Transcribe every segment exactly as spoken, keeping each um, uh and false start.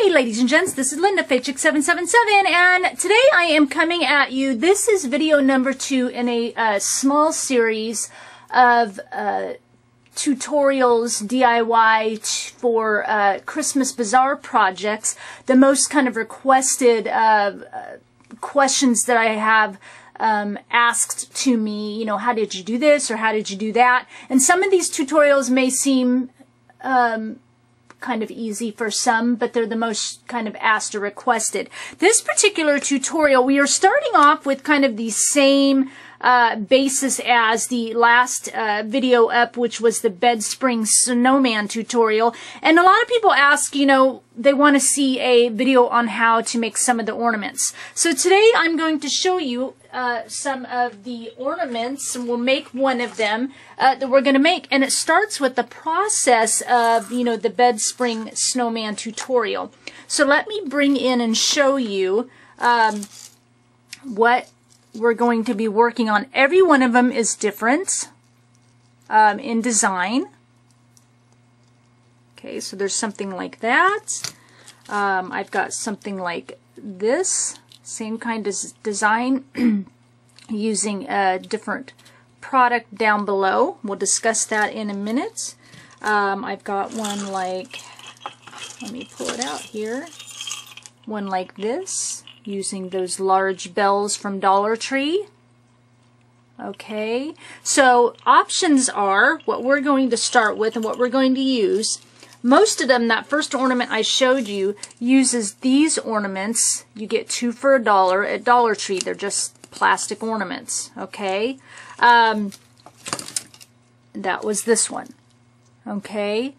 Hey ladies and gents, this is Linda, Faythchik seven seven seven, and today I am coming at you. This is video number two in a uh, small series of uh, tutorials, D I Y for uh, Christmas Bazaar projects. The most kind of requested uh, questions that I have Um, asked to me, you know, how did you do this or how did you do that? And some of these tutorials may seem um, kind of easy for some, but they're the most kind of asked or requested. This particular tutorial, we are starting off with kind of the same uh, basis as the last uh, video up, which was the Bed Spring Snowman tutorial. And a lot of people ask, you know, they want to see a video on how to make some of the ornaments. So today I'm going to show you Uh, some of the ornaments, and we'll make one of them uh, that we're going to make, and it starts with the process of, you know, the Bed Spring Snowman tutorial. So let me bring in and show you um, what we're going to be working on. Every one of them is different um, in design. Okay, so there's something like that. Um, I've got something like this. Same kind of design using a different product down below. We'll discuss that in a minute. Um, I've got one like, let me pull it out here, one like this using those large bells from Dollar Tree. Okay, so options are what we're going to start with and what we're going to use. Most of them, that first ornament I showed you, uses these ornaments. You get two for a dollar at Dollar Tree. They're just plastic ornaments, okay? Um, that was this one, okay?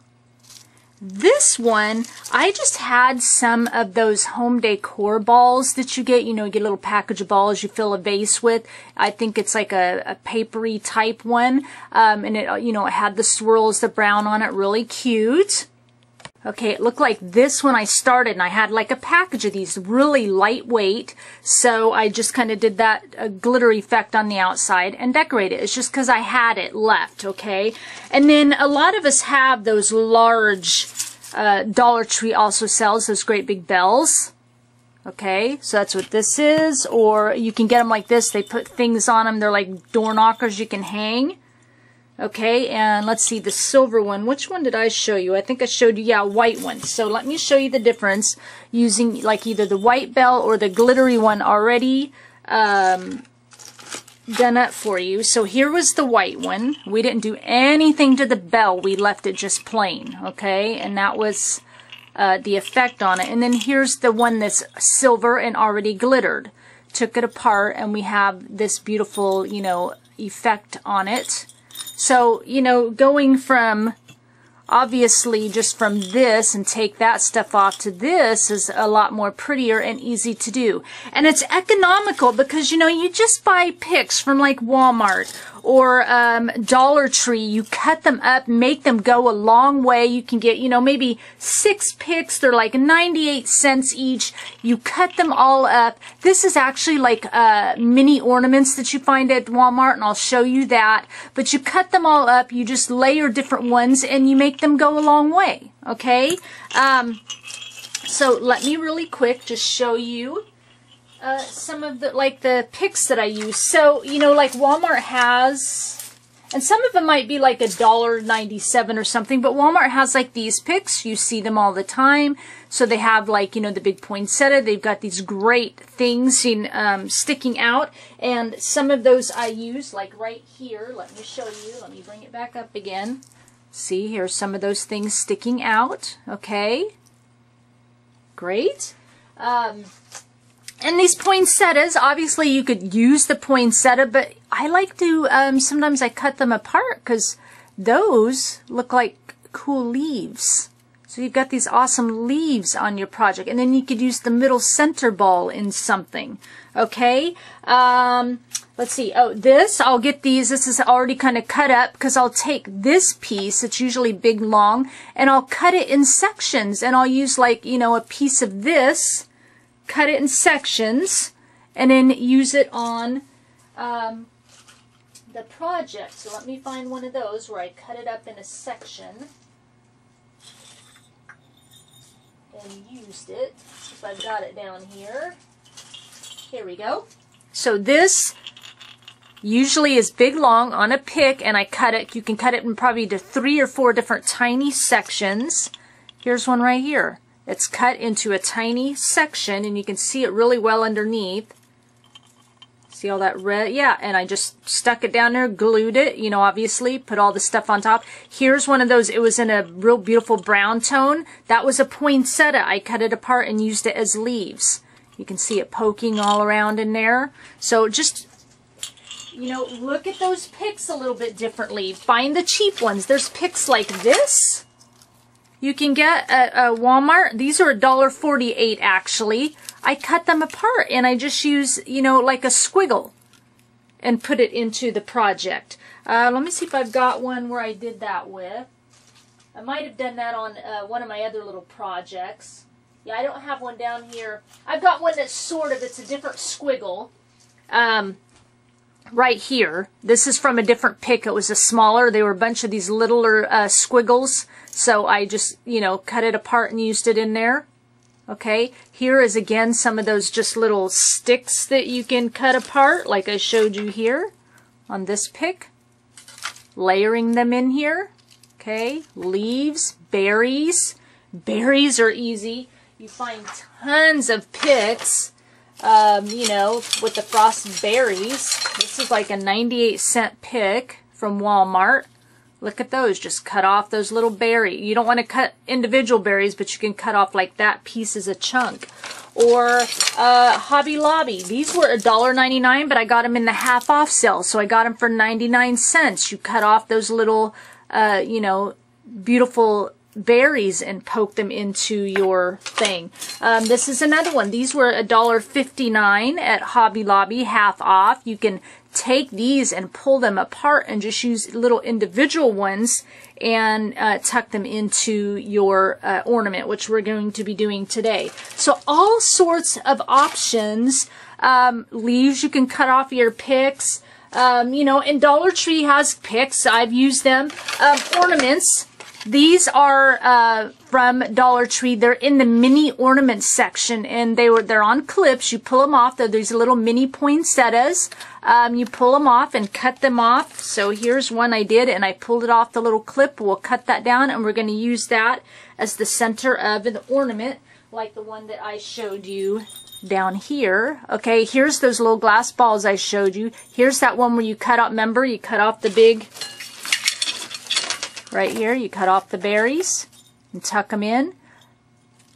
This one, I just had some of those home decor balls that you get. You know, you get a little package of balls you fill a vase with. I think it's like a, a papery type one. Um, and it, you know, it had the swirls, the brown on it, really cute. Okay, it looked like this when I started, and I had like a package of these, really lightweight, so I just kind of did that uh, glitter effect on the outside and decorated it. It's just because I had it left, okay? And then a lot of us have those large, uh, Dollar Tree also sells those great big bells, okay? So that's what this is, or you can get them like this. They put things on them. They're like door knockers you can hang. Okay, and let's see the silver one. Which one did I show you? I think I showed you, yeah, white one. So let me show you the difference using like either the white bell or the glittery one already um, done up for you. So here was the white one. We didn't do anything to the bell. We left it just plain, okay? And that was uh, the effect on it. And then here's the one that's silver and already glittered. Took it apart, and we have this beautiful, you know, effect on it. So, you know, going from, obviously, just from this and take that stuff off to this is a lot more prettier and easy to do. And it's economical because, you know, you just buy picks from, like, Walmart or um, Dollar Tree. You cut them up, make them go a long way. You can get, you know, maybe six picks. They're, like, ninety-eight cents each. You cut them all up. This is actually, like, uh, mini ornaments that you find at Walmart, and I'll show you that. But you cut them all up. You just layer different ones, and you make them go a long way, okay? Um, so let me really quick just show you uh, some of the, like, the picks that I use. So, you know, like Walmart has, and some of them might be like a dollar ninety-seven or something, but Walmart has like these picks. You see them all the time. So they have like, you know, the big poinsettia. They've got these great things in, um, sticking out. And some of those I use, like right here. Let me show you. Let me bring it back up again. See, here's some of those things sticking out, okay? Great. Um, and these poinsettias, obviously you could use the poinsettia, but I like to, um, sometimes I cut them apart because those look like cool leaves. So you've got these awesome leaves on your project, and then you could use the middle center ball in something, okay? Um... Let's see. Oh, this, I'll get these. This is already kind of cut up because I'll take this piece. It's usually big, long, and I'll cut it in sections. And I'll use like, you know, a piece of this, cut it in sections, and then use it on um, the project. So let me find one of those where I cut it up in a section. and used it, if I've got it down here. Here we go. So this usually is big long on a pick, and I cut it. You can cut it in probably to three or four different tiny sections. Here's one right here. It's cut into a tiny section, and you can see it really well underneath. See all that red? Yeah, and I just stuck it down there, glued it, you know, obviously, put all the stuff on top. Here's one of those, it was in a real beautiful brown tone. That was a poinsettia. I cut it apart and used it as leaves. You can see it poking all around in there. So just, you know, look at those picks a little bit differently. Find the cheap ones. There's picks like this you can get at uh, Walmart. These are a dollar forty-eight actually. I cut them apart and I just use, you know, like a squiggle and put it into the project. Uh, let me see if I've got one where I did that with. I might have done that on uh, one of my other little projects. Yeah, I don't have one down here. I've got one that's sort of, it's a different squiggle. Um, right here. This is from a different pick. It was a smaller. They were a bunch of these littler uh, squiggles. So I just, you know, cut it apart and used it in there. Okay, here is again some of those just little sticks that you can cut apart, like I showed you here on this pick. Layering them in here. Okay, leaves, berries. Berries are easy. You find tons of picks, um, you know, with the frosted berries. This is like a ninety-eight cent pick from Walmart. Look at those, just cut off those little berries. You don't want to cut individual berries, but you can cut off like that piece as a chunk. Or uh, Hobby Lobby. These were a dollar ninety-nine, but I got them in the half off sale, so I got them for ninety-nine cents. You cut off those little, uh, you know, beautiful berries and poke them into your thing. Um, this is another one. These were a dollar fifty-nine at Hobby Lobby, half off. You can take these and pull them apart and just use little individual ones and uh, tuck them into your uh, ornament, which we're going to be doing today. So all sorts of options. Um, leaves you can cut off your picks. Um, you know, and Dollar Tree has picks. I've used them. Um, ornaments. These are uh, from Dollar Tree. They're in the mini ornament section, and they were they're on clips. You pull them off. They're these little mini poinsettias. Um, you pull them off and cut them off. So here's one I did, and I pulled it off the little clip. We'll cut that down, and we're going to use that as the center of an ornament, like the one that I showed you down here. Okay, here's those little glass balls I showed you. Here's that one where you cut out. Remember, you cut off the big. Right here, you cut off the berries and tuck them in.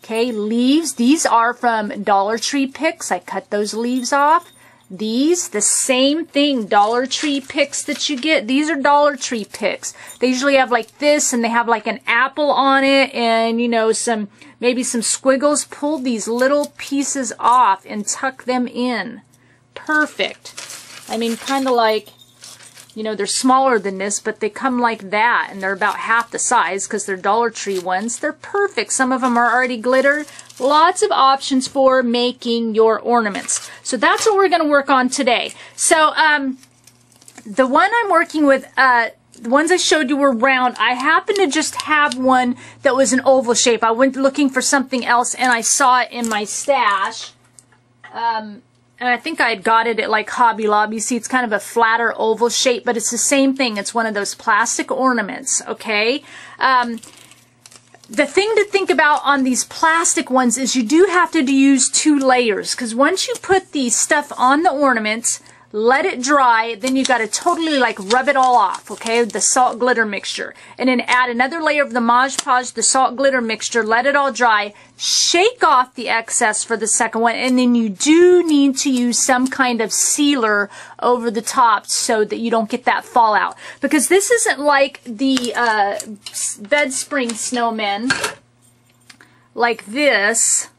Okay, leaves. These are from Dollar Tree picks. I cut those leaves off. These, the same thing, Dollar Tree picks that you get. These are Dollar Tree picks. They usually have like this, and they have like an apple on it, and you know, some maybe some squiggles. Pull these little pieces off and tuck them in. Perfect. I mean, kind of like, you know, they're smaller than this, but they come like that, and they're about half the size because they're Dollar Tree ones. They're perfect. Some of them are already glittered. Lots of options for making your ornaments. So that's what we're going to work on today. So um, the one I'm working with, uh, the ones I showed you were round. I happen to just have one that was an oval shape. I went looking for something else, and I saw it in my stash. Um... And I think I had got it at like Hobby Lobby. You see, it's kind of a flatter oval shape, but it's the same thing. It's one of those plastic ornaments, okay? Um, the thing to think about on these plastic ones is you do have to use two layers, because once you put the stuff on the ornaments, let it dry, then you've got to totally like rub it all off, okay, the salt glitter mixture. And then add another layer of the Mod Podge, the salt glitter mixture, let it all dry, shake off the excess for the second one, and then you do need to use some kind of sealer over the top so that you don't get that fallout. Because this isn't like the uh, Bed Spring snowman, like this,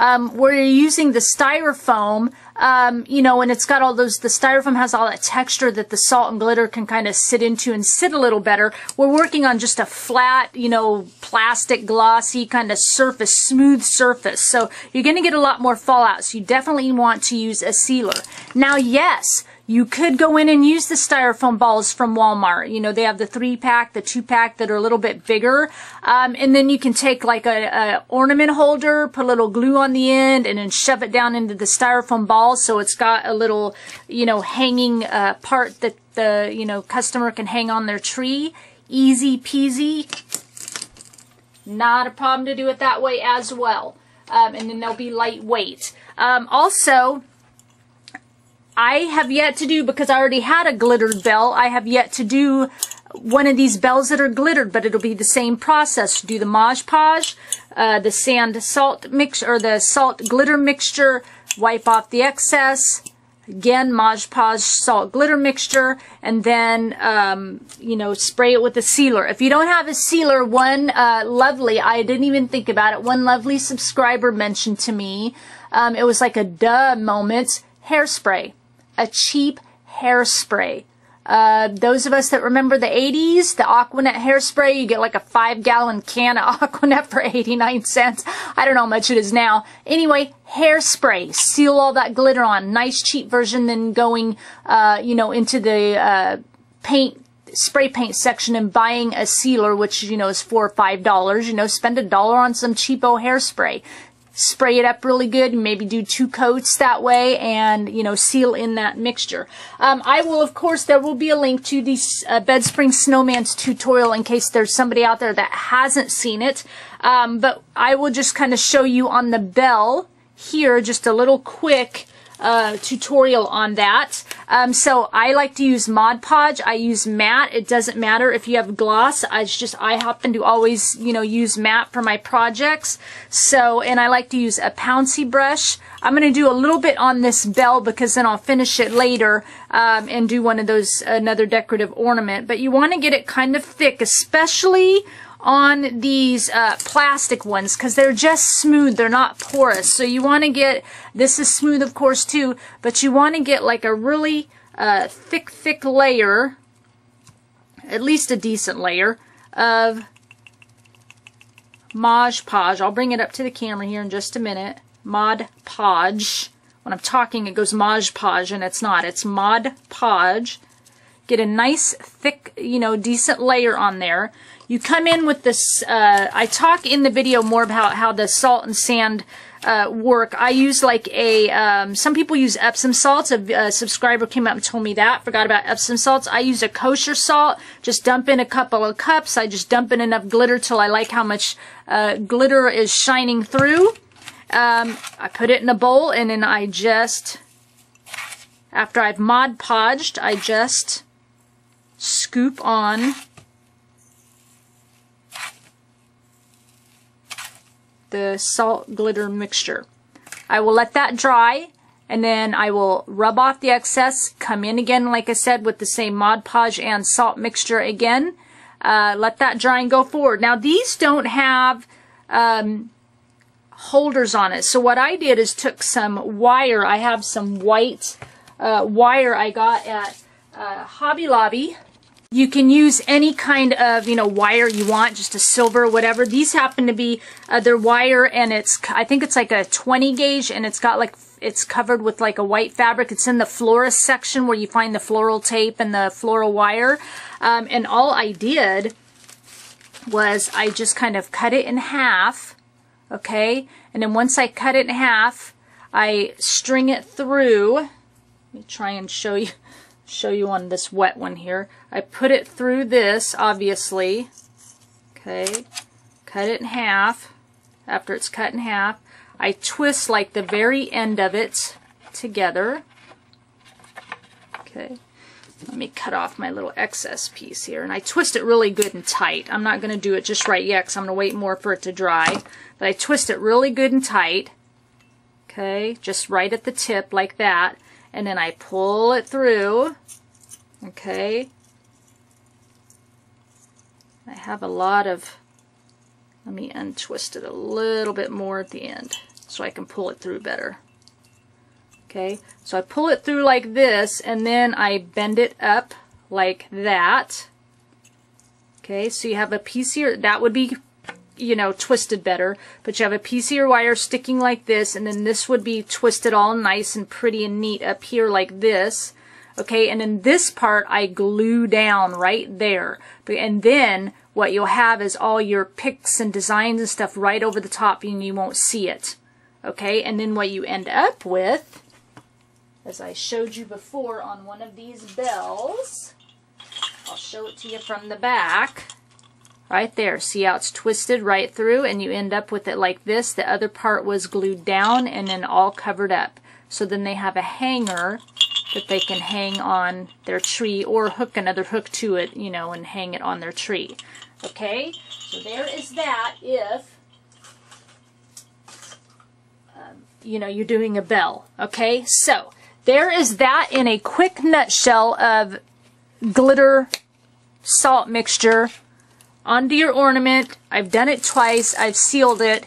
Um, where you're using the styrofoam, um, you know, and it's got all those, the styrofoam has all that texture that the salt and glitter can kind of sit into and sit a little better. We're working on just a flat, you know, plastic, glossy kind of surface, smooth surface. So you're going to get a lot more fallout. So you definitely want to use a sealer. Now, yes, You could go in and use the styrofoam balls from Walmart. You know, they have the three-pack, the two-pack that are a little bit bigger. Um, and then you can take like a, a ornament holder, put a little glue on the end, and then shove it down into the styrofoam ball so it's got a little, you know, hanging uh, part that the, you know, customer can hang on their tree. Easy peasy. Not a problem to do it that way as well. Um, and then they'll be lightweight. Um, also... I have yet to do, because I already had a glittered bell, I have yet to do one of these bells that are glittered, but it'll be the same process. Do the Mod Podge, uh, the sand salt mix, or the salt glitter mixture, wipe off the excess, again, Mod Podge salt glitter mixture, and then, um, you know, spray it with a sealer. If you don't have a sealer, one uh, lovely, I didn't even think about it, one lovely subscriber mentioned to me, um, it was like a duh moment, hairspray. A cheap hairspray. Uh, those of us that remember the eighties, the Aquanet hairspray, you get like a five gallon can of Aquanet for eighty-nine cents. I don't know how much it is now. Anyway, hairspray. Seal all that glitter on. Nice cheap version than going, uh, you know, into the uh, paint, spray paint section and buying a sealer, which, you know, is four or five dollars. You know, spend a dollar on some cheapo hairspray. Spray it up really good, and maybe do two coats that way, and, you know, seal in that mixture. Um, I will, of course, there will be a link to the uh, Bed Spring Snowman's tutorial in case there's somebody out there that hasn't seen it. Um, but I will just kind of show you on the bell here, just a little quick uh, tutorial on that. Um, so I like to use Mod Podge. I use matte. It doesn't matter if you have gloss. I just, I happen to always, you know, use matte for my projects. So, and I like to use a pouncy brush. I'm going to do a little bit on this bell because then I'll finish it later, um, and do one of those, another decorative ornament. But you want to get it kind of thick, especially on these uh, plastic ones, because they're just smooth, they're not porous. So you want to get, this is smooth of course too, but you want to get like a really uh, thick thick layer, at least a decent layer of Mod Podge. I'll bring it up to the camera here in just a minute. Mod Podge. When I'm talking it goes Mod Podge, and it's not, it's Mod Podge. Get a nice thick, you know, decent layer on there. You come in with this, uh, I talk in the video more about how the salt and sand uh, work. I use like a, um, some people use Epsom salts. A, a subscriber came up and told me that. Forgot about Epsom salts. I use a kosher salt. Just dump in a couple of cups. I just dump in enough glitter till I like how much uh, glitter is shining through. Um, I put it in a bowl, and then I just, after I've Mod Podged, I just scoop on the salt glitter mixture. I will let that dry, and then I will rub off the excess, come in again, like I said, with the same Mod Podge and salt mixture again. Uh, let that dry and go forward. Now these don't have um, holders on it, so what I did is took some wire. I have some white uh, wire I got at uh, Hobby Lobby. You can use any kind of, you know, wire you want, just a silver, whatever. These happen to be, uh, they're wire, and it's, I think it's like a twenty gauge, and it's got like, it's covered with like a white fabric. It's in the florist section where you find the floral tape and the floral wire. Um, and all I did was I just kind of cut it in half, okay? And then once I cut it in half, I string it through. Let me try and show you. show you on this wet one here. I put it through this, obviously, okay, cut it in half. After it's cut in half, I twist like the very end of it together, okay. Let me cut off my little excess piece here, and I twist it really good and tight. I'm not going to do it just right yet because I'm going to wait more for it to dry, but I twist it really good and tight, okay, just right at the tip like that. And then I pull it through, okay. I have a lot of, let me untwist it a little bit more at the end so I can pull it through better. Okay, so I pull it through like this, and then I bend it up like that. Okay, so you have a piece here, that would be, you know, twisted better, but you have a piece of your wire sticking like this, and then this would be twisted all nice and pretty and neat up here like this, Okay, and then this part I glue down right there. And then what you'll have is all your picks and designs and stuff right over the top, and you won't see it. Okay, and then what you end up with, as I showed you before on one of these bells, I'll show it to you from the back. Right there, see how it's twisted right through, and you end up with it like this. The other part was glued down and then all covered up. So then they have a hanger that they can hang on their tree, or hook another hook to it, you know, and hang it on their tree. Okay, so there is that if, um, you know, you're doing a bell. Okay, so there is that in a quick nutshell of glitter salt mixture onto your ornament. I've done it twice, I've sealed it,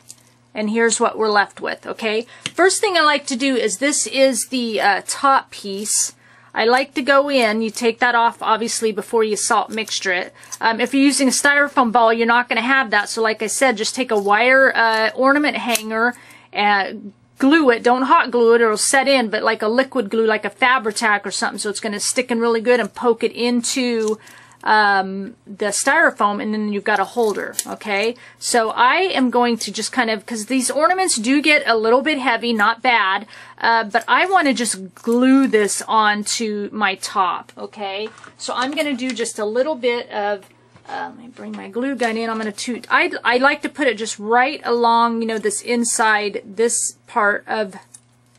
and here's what we're left with, okay? First thing I like to do is, this is the uh, top piece. I like to go in, you take that off obviously before you salt mixture it. Um, if you're using a styrofoam ball, you're not gonna have that, so like I said, just take a wire uh, ornament hanger and glue it. Don't hot glue it or it'll set in, but like a liquid glue, like a Fabri-Tac or something, so it's gonna stick in really good, and poke it into um the styrofoam, and then you've got a holder. Okay, so I am going to just kind of, because these ornaments do get a little bit heavy, not bad, uh, but I want to just glue this onto my top. Okay, so I'm going to do just a little bit of uh, let me bring my glue gun in. I'm going to toot I, I like to put it just right along, you know, this inside, this part of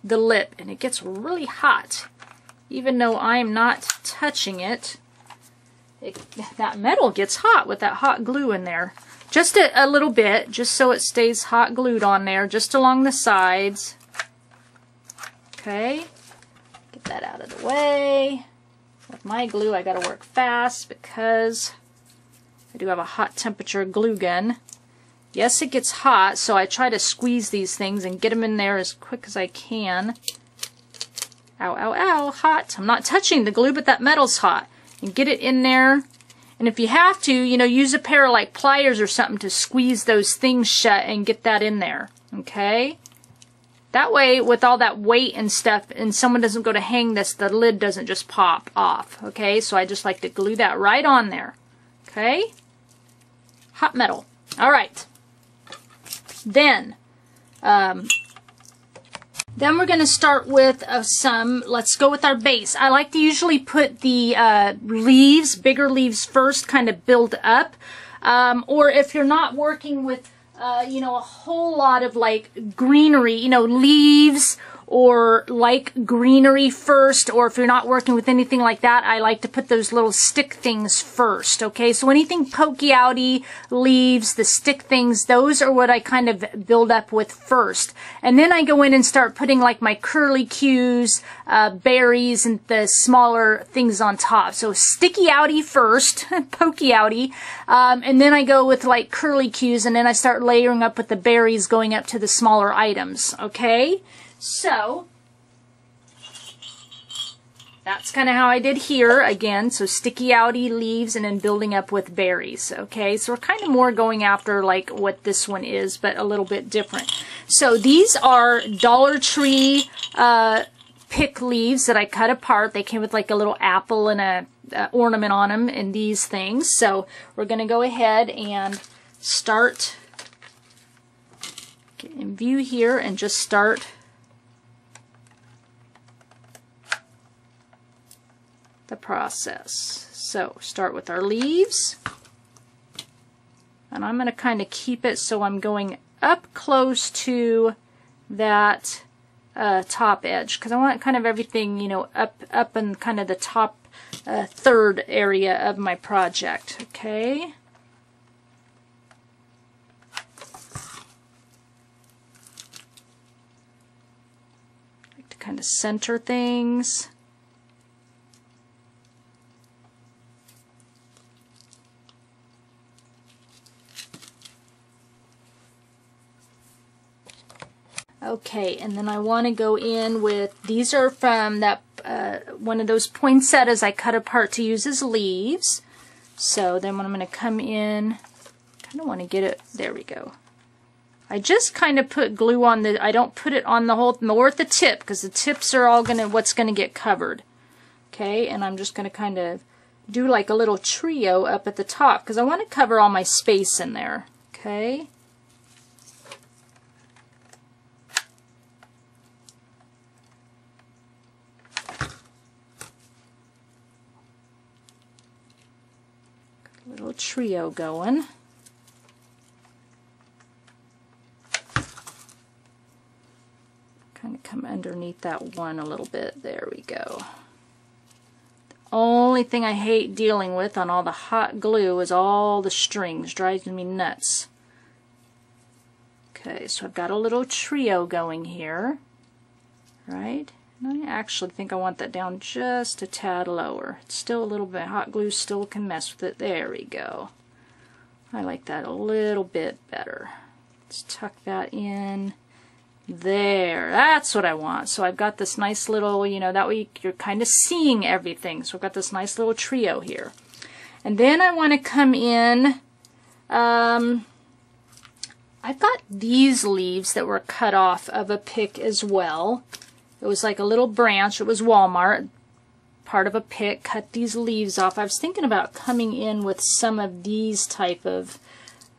the lip, and it gets really hot even though I'm not touching it. It, that metal gets hot with that hot glue in there. Just a, a little bit, just so it stays hot glued on there, just along the sides. Okay, get that out of the way. With my glue, I gotta work fast because I do have a hot temperature glue gun. Yes, it gets hot, so I try to squeeze these things and get them in there as quick as I can. Ow, ow, ow, hot. I'm not touching the glue, but that metal's hot. And get it in there, and if you have to, you know, use a pair of like pliers or something to squeeze those things shut and get that in there. Okay, that way with all that weight and stuff, and someone doesn't go to hang this, the lid doesn't just pop off. Okay, so I just like to glue that right on there. Okay, hot metal. All right, then um, Then we're going to start with uh, some, let's go with our base. I like to usually put the uh, leaves, bigger leaves first, kind of build up. Um, or if you're not working with, uh, you know, a whole lot of like greenery, you know, leaves or like greenery first, or if you're not working with anything like that, I like to put those little stick things first, okay? So anything pokey-outy, leaves, the stick things, those are what I kind of build up with first. And then I go in and start putting like my curly cues, uh, berries, and the smaller things on top. So sticky-outy first, pokey-outy, um, and then I go with like curly cues, and then I start layering up with the berries going up to the smaller items, okay? So, that's kind of how I did here, again, so sticky-outy leaves and then building up with berries, okay? So we're kind of more going after like what this one is, but a little bit different. So these are Dollar Tree uh, pick leaves that I cut apart. They came with like a little apple and a uh, ornament on them and these things. So we're going to go ahead and start, get in view here, and just start the process. So start with our leaves, and I'm going to kind of keep it so I'm going up close to that uh, top edge, because I want kind of everything, you know, up up in kind of the top uh, third area of my project. Okay, I like to kind of center things. Okay, and then I want to go in with, these are from that uh, one of those poinsettias I cut apart to use as leaves. So then when I'm going to come in, kind of want to get it, there we go. I just kind of put glue on the, I don't put it on the whole, more at the tip, because the tips are all going to, what's going to get covered. Okay, and I'm just going to kind of do like a little trio up at the top because I want to cover all my space in there. Okay. Little trio going. Kind of come underneath that one a little bit. There we go. The only thing I hate dealing with on all the hot glue is all the strings. Drives me nuts. Okay, so I've got a little trio going here. Right? And I actually think I want that down just a tad lower. It's still a little bit. Hot glue still can mess with it. There we go. I like that a little bit better. Let's tuck that in. There. That's what I want. So I've got this nice little, you know, that way you're kind of seeing everything. So I've got this nice little trio here. And then I want to come in. Um, I've got these leaves that were cut off of a pick as well. It was like a little branch. It was Walmart. Part of a pick. Cut these leaves off. I was thinking about coming in with some of these type of...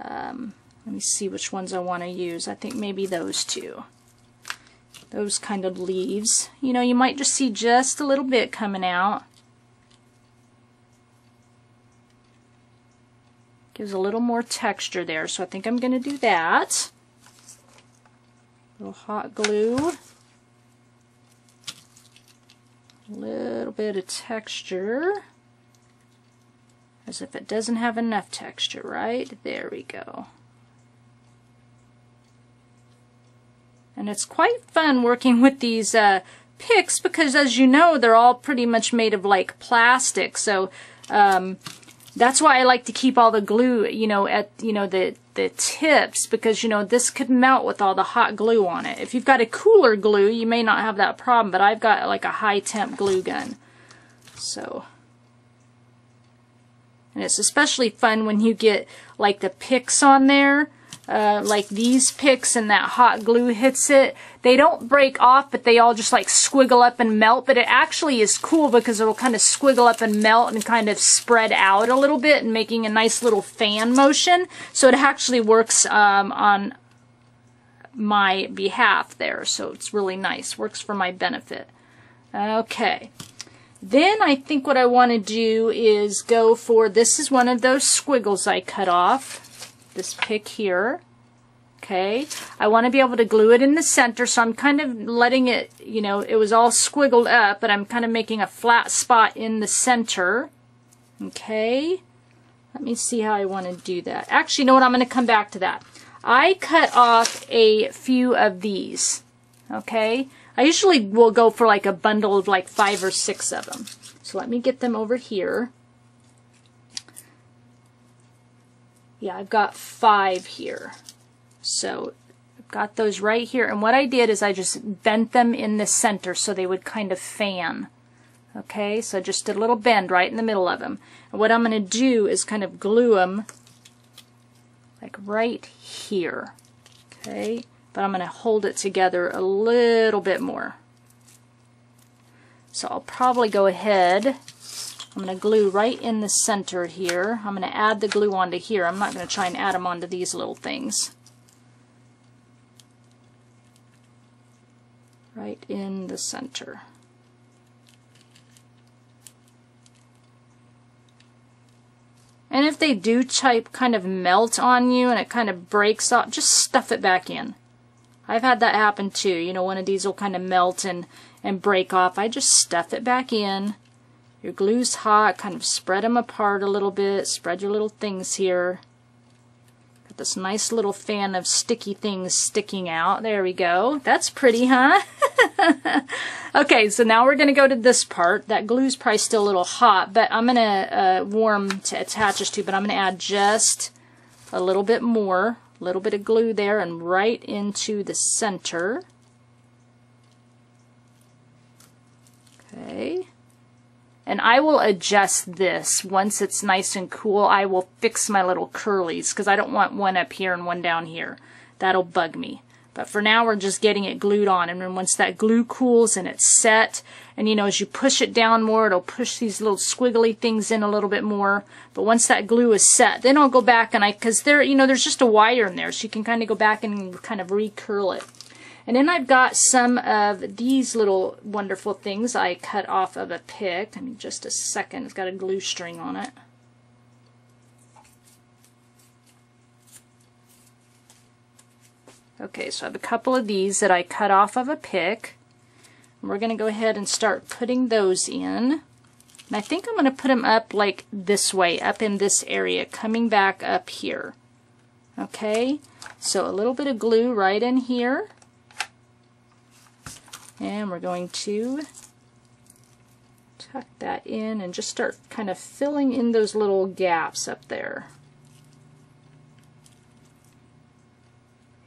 Um, let me see which ones I want to use. I think maybe those two. Those kind of leaves. You know, you might just see just a little bit coming out. Gives a little more texture there. So I think I'm going to do that. A little hot glue. Little bit of texture, as if it doesn't have enough texture, right? There we go. And it's quite fun working with these uh, picks because, as you know, they're all pretty much made of like plastic. So um, that's why I like to keep all the glue, you know, at you know the the tips, because you know this could melt with all the hot glue on it. If you've got a cooler glue, you may not have that problem, but I've got like a high temp glue gun. So, and it's especially fun when you get like the picks on there, uh, like these picks, and that hot glue hits it. They don't break off, but they all just like squiggle up and melt. But it actually is cool because it'll kind of squiggle up and melt and kind of spread out a little bit and making a nice little fan motion. So it actually works um, on my behalf there. So it's really nice. Works for my benefit. Okay. Then I think what I want to do is go for, this is one of those squiggles I cut off. This pick here. Okay, I want to be able to glue it in the center, so I'm kind of letting it, you know, it was all squiggled up, but I'm kind of making a flat spot in the center. Okay, let me see how I want to do that. Actually, you know what, I'm going to come back to that. I cut off a few of these. Okay, I usually will go for like a bundle of like five or six of them. So let me get them over here. Yeah, I've got five here. So I've got those right here. And what I did is I just bent them in the center so they would kind of fan. Okay, so I just did a little bend right in the middle of them. And what I'm going to do is kind of glue them like right here. Okay, but I'm going to hold it together a little bit more. So I'll probably go ahead. I'm going to glue right in the center here. I'm going to add the glue onto here. I'm not going to try and add them onto these little things. Right in the center. And if they do type kind of melt on you and it kind of breaks off, just stuff it back in. I've had that happen too. You know, one of these will kind of melt and, and break off. I just stuff it back in. Your glue's hot, kind of spread them apart a little bit, spread your little things here. Got this nice little fan of sticky things sticking out. There we go. That's pretty, huh? Okay, so now we're going to go to this part. That glue's probably still a little hot, but I'm going to uh, warm to attach this to, but I'm going to add just a little bit more, a little bit of glue there, and right into the center. Okay. And I will adjust this once it's nice and cool. I will fix my little curlies because I don't want one up here and one down here. That'll bug me. But for now, we're just getting it glued on. And then once that glue cools and it's set, and, you know, as you push it down more, it'll push these little squiggly things in a little bit more. But once that glue is set, then I'll go back and I, because there, you know, there's just a wire in there. So you can kind of go back and kind of re-curl it. And then I've got some of these little wonderful things I cut off of a pick. I mean, just a second. It's got a glue string on it. Okay, so I have a couple of these that I cut off of a pick. And we're going to go ahead and start putting those in. And I think I'm going to put them up like this way, up in this area, coming back up here. Okay, so a little bit of glue right in here. And we're going to tuck that in and just start kind of filling in those little gaps up there.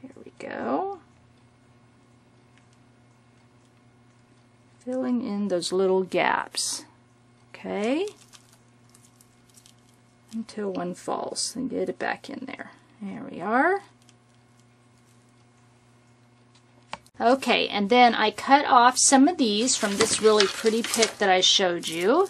Here we go. Filling in those little gaps. Okay. Until one falls and get it back in there. There we are. Okay, and then I cut off some of these from this really pretty pick that I showed you.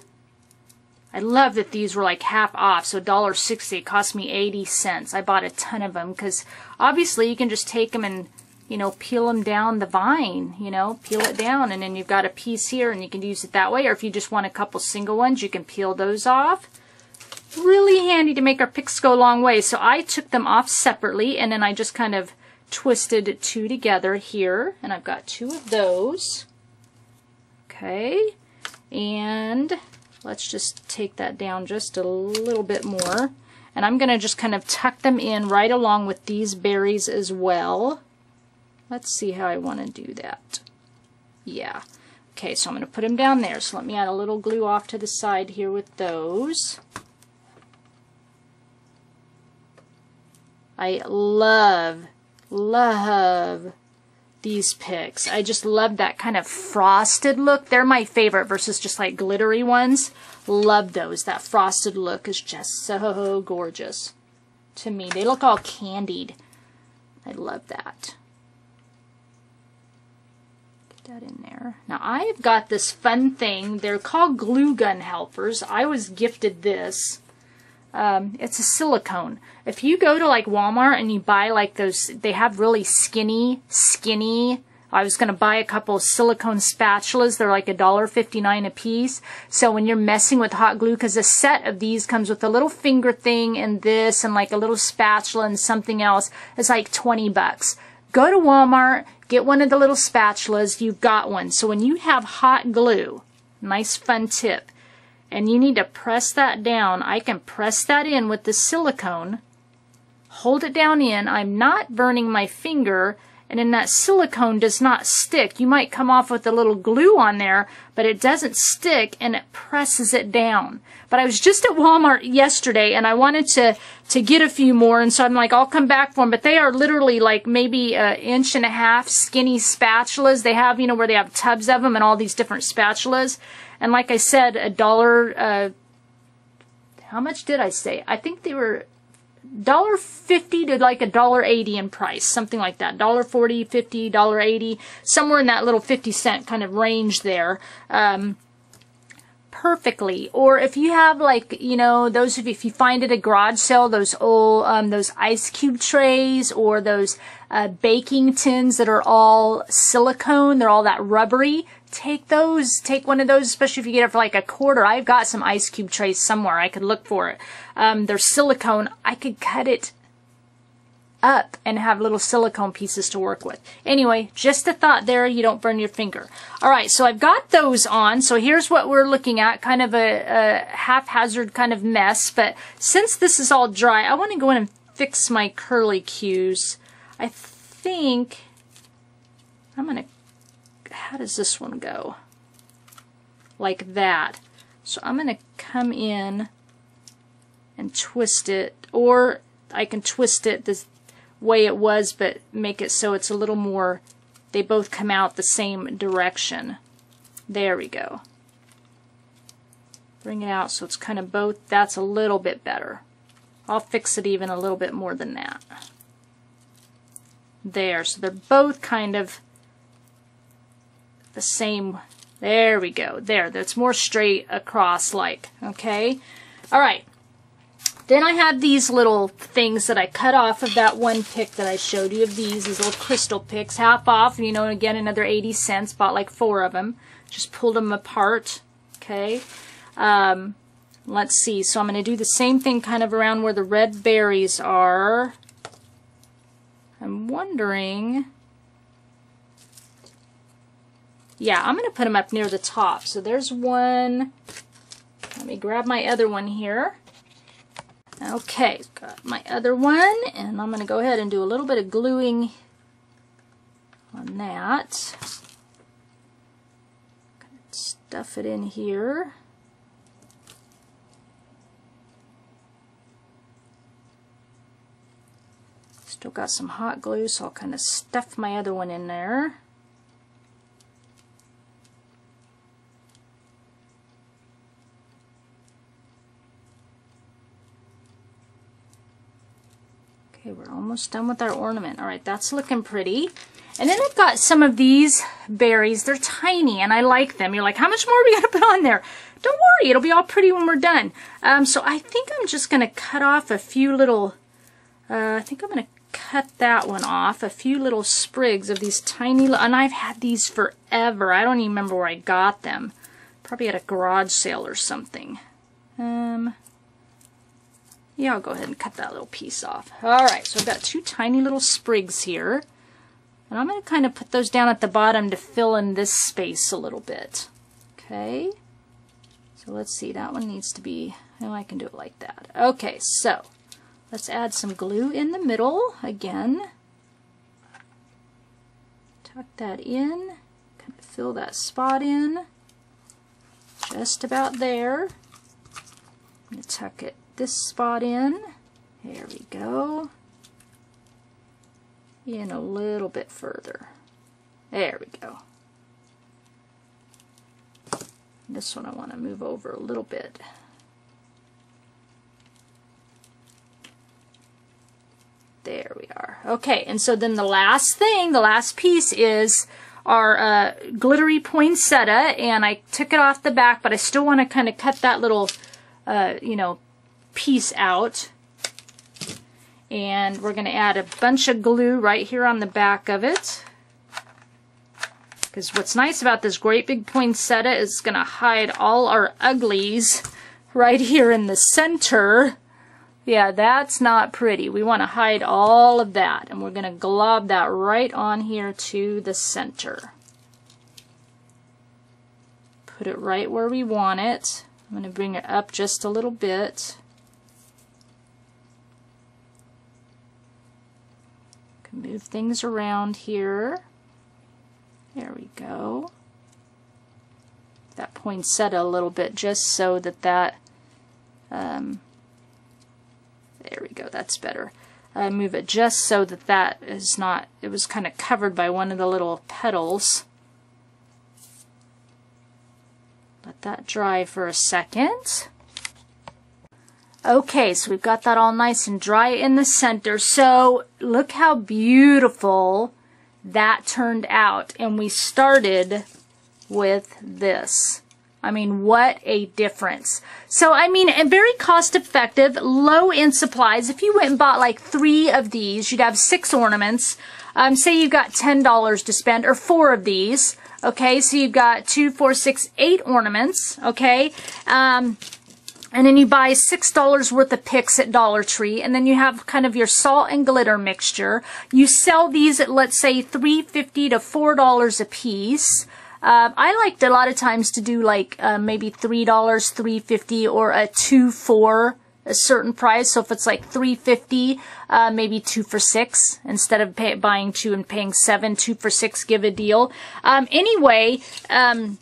I love that these were like half off, so a dollar sixty, it cost me eighty cents. I bought a ton of them because obviously you can just take them and, you know, peel them down the vine, you know, peel it down, and then you've got a piece here and you can use it that way. Or if you just want a couple single ones, you can peel those off. Really handy to make our picks go a long way. So I took them off separately and then I just kind of twisted two together here, and I've got two of those. Okay, and let's just take that down just a little bit more, and I'm going to just kind of tuck them in right along with these berries as well. Let's see how I want to do that. Yeah, okay, so I'm going to put them down there. So let me add a little glue off to the side here with those. I love Love these picks. I just love that kind of frosted look. They're my favorite versus just like glittery ones. Love those. That frosted look is just so gorgeous to me. They look all candied. I love that. Get that in there. Now I've got this fun thing. They're called glue gun helpers. I was gifted this. Um, it's a silicone. If you go to like Walmart and you buy like those, they have really skinny, skinny. I was going to buy a couple silicone spatulas. They're like a dollar fifty-nine a piece. So when you're messing with hot glue, because a set of these comes with a little finger thing and this and like a little spatula and something else, it's like twenty bucks. Go to Walmart, get one of the little spatulas. You've got one. So when you have hot glue, nice fun tip. And you need to press that down. I can press that in with the silicone, hold it down in. I'm not burning my finger, and then that silicone does not stick. You might come off with a little glue on there, but it doesn't stick, and it presses it down. But I was just at Walmart yesterday, and I wanted to, to get a few more, and so I'm like, I'll come back for them. But they are literally like maybe an inch and a half skinny spatulas. They have, you know, where they have tubs of them and all these different spatulas. And like I said, a dollar, uh, how much did I say? I think they were a dollar fifty to like a dollar eighty in price, something like that. a dollar forty, fifty, a dollar eighty, somewhere in that little fifty cent kind of range there. Um, perfectly. Or if you have like, you know, those of you, if you find at a garage sale, those old, um, those ice cube trays or those uh, baking tins that are all silicone, they're all that rubbery. Take those, take one of those, especially if you get it for like a quarter. I've got some ice cube trays somewhere. I could look for it. Um, they're silicone. I could cut it up and have little silicone pieces to work with. Anyway, just a thought there. You don't burn your finger. All right, so I've got those on. So here's what we're looking at, kind of a, a haphazard kind of mess. But since this is all dry, I want to go in and fix my curly cues. I think I'm going to... How does this one go? Like that. So I'm going to come in and twist it, or I can twist it this way it was, but make it so it's a little more, they both come out the same direction. There we go. Bring it out so it's kind of both. That's a little bit better. I'll fix it even a little bit more than that. there. So they're both kind of the same. There we go. There, that's more straight across like, okay? All right. Then I have these little things that I cut off of that one pick that I showed you of these, these little crystal picks, half off, you know, and again, another eighty cents, bought like four of them, just pulled them apart, okay? Um, let's see, so I'm going to do the same thing kind of around where the red berries are. I'm wondering, yeah, I'm going to put them up near the top. So there's one, let me grab my other one here. Okay, got my other one, and I'm going to go ahead and do a little bit of gluing on that. Stuff it in here. Still got some hot glue, so I'll kind of stuff my other one in there. Okay, we're almost done with our ornament. All right, that's looking pretty. And then I've got some of these berries. They're tiny, and I like them. You're like, how much more are we going to put on there? Don't worry, it'll be all pretty when we're done. Um, so I think I'm just going to cut off a few little, uh, I think I'm going to cut that one off, a few little sprigs of these tiny, and I've had these forever. I don't even remember where I got them. Probably at a garage sale or something. Um... Yeah, I'll go ahead and cut that little piece off. All right, so I've got two tiny little sprigs here. And I'm going to kind of put those down at the bottom to fill in this space a little bit. Okay. So let's see, that one needs to be, no, I can do it like that. Okay, so let's add some glue in the middle again. Tuck that in, kind of fill that spot in. Just about there. I'm going to tuck it this spot in. There we go. In a little bit further. There we go. This one I want to move over a little bit. There we are. Okay, and so then the last thing, the last piece is our uh, glittery poinsettia, and I took it off the back, but I still want to kind of cut that little, uh, you know, piece out, and we're going to add a bunch of glue right here on the back of it, because what's nice about this great big poinsettia is it's going to hide all our uglies right here in the center. Yeah, that's not pretty. We want to hide all of that, and we're going to glob that right on here to the center. Put it right where we want it. I'm going to bring it up just a little bit. Move things around here. There we go. That poinsettia a little bit just so that that, um, there we go, that's better. Uh, move it just so that that is not, it was kind of covered by one of the little petals. Let that dry for a second. Okay, so we've got that all nice and dry in the center. So look how beautiful that turned out. And we started with this. I mean, what a difference. So, I mean, and very cost effective, low in supplies. If you went and bought like three of these, you'd have six ornaments. Um, say you've got ten dollars to spend, or four of these. Okay, so you've got two, four, six, eight ornaments. Okay, um... and then you buy six dollars worth of picks at Dollar Tree, and then you have kind of your salt and glitter mixture. You sell these at, let's say, three fifty to four dollars a piece. Uh, I liked a lot of times to do like uh, maybe three dollars, three fifty, or a two for a certain price. So if it's like three fifty, uh, maybe two for six instead of pay, buying two and paying seven, two for six, give a deal. Um, anyway, um,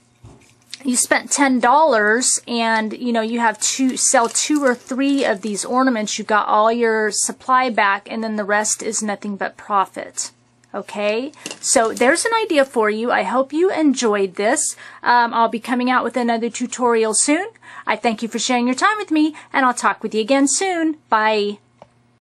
you spent ten dollars, and you know you have to sell two or three of these ornaments. You got all your supply back, and then the rest is nothing but profit. Okay, so there's an idea for you. I hope you enjoyed this. Um, I'll be coming out with another tutorial soon. I thank you for sharing your time with me, and I'll talk with you again soon. Bye.